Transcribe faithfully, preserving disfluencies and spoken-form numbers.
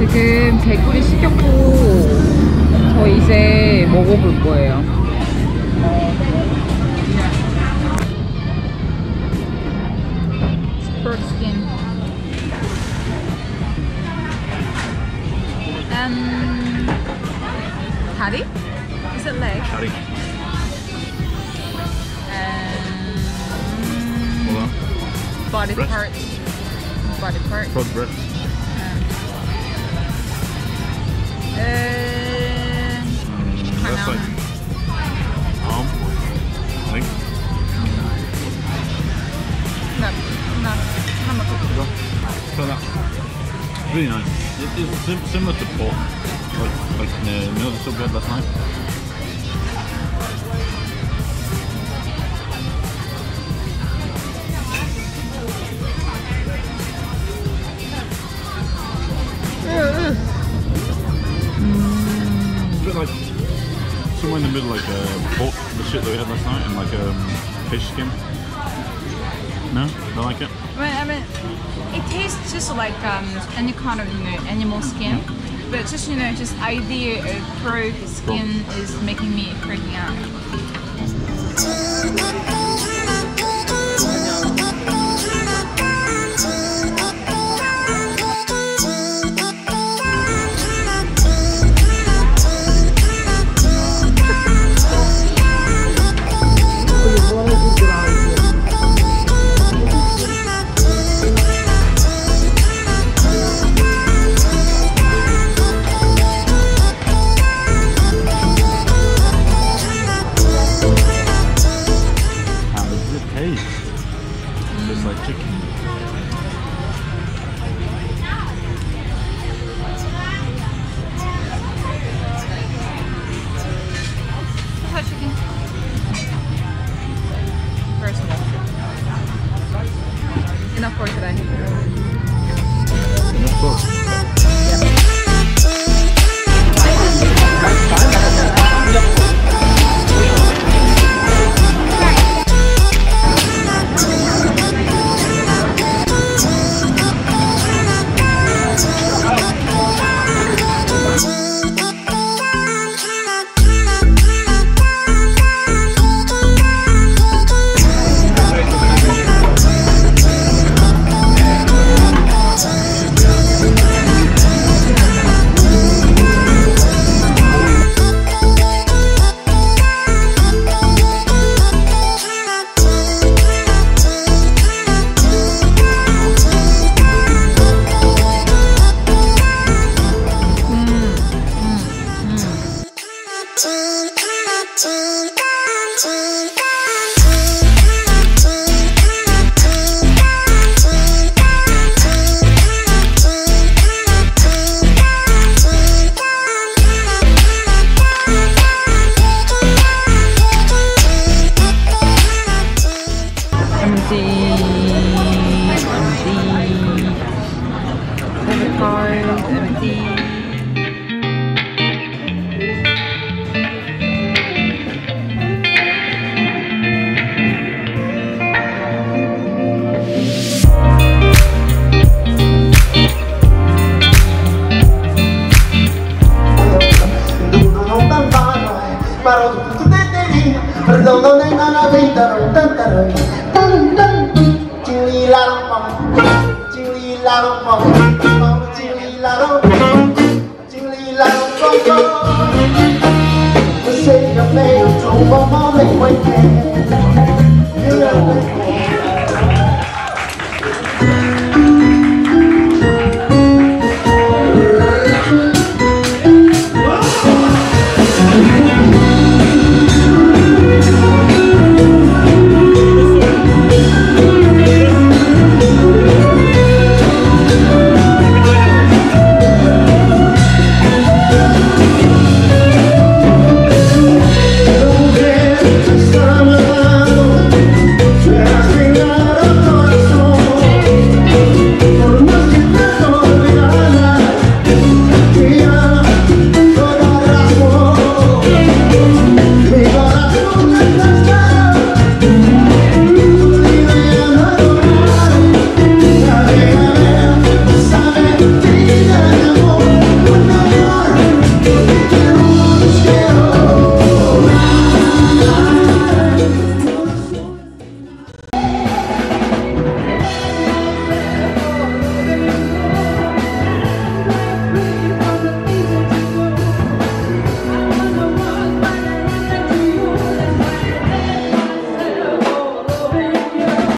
지금 개구리 시켰고 저 이제 먹어볼 거예요. Spurred skin. Um, 다리? Is it leg? 다리. Um, body part. Body part. Front breast. Uh, That's like arm, leg. No, no, hammock. Try that. Really nice. It is sim similar to pork, like like the meal that we had last night. Somewhere in the middle, like uh, pork, the shit that we had last night, and like um, fish skin. No, don't like it. I mean, I mean, it tastes just like um, any kind of, you know, animal skin, yeah. But just, you know, just idea of pork skin cool. Is making me freaking out. Say your name,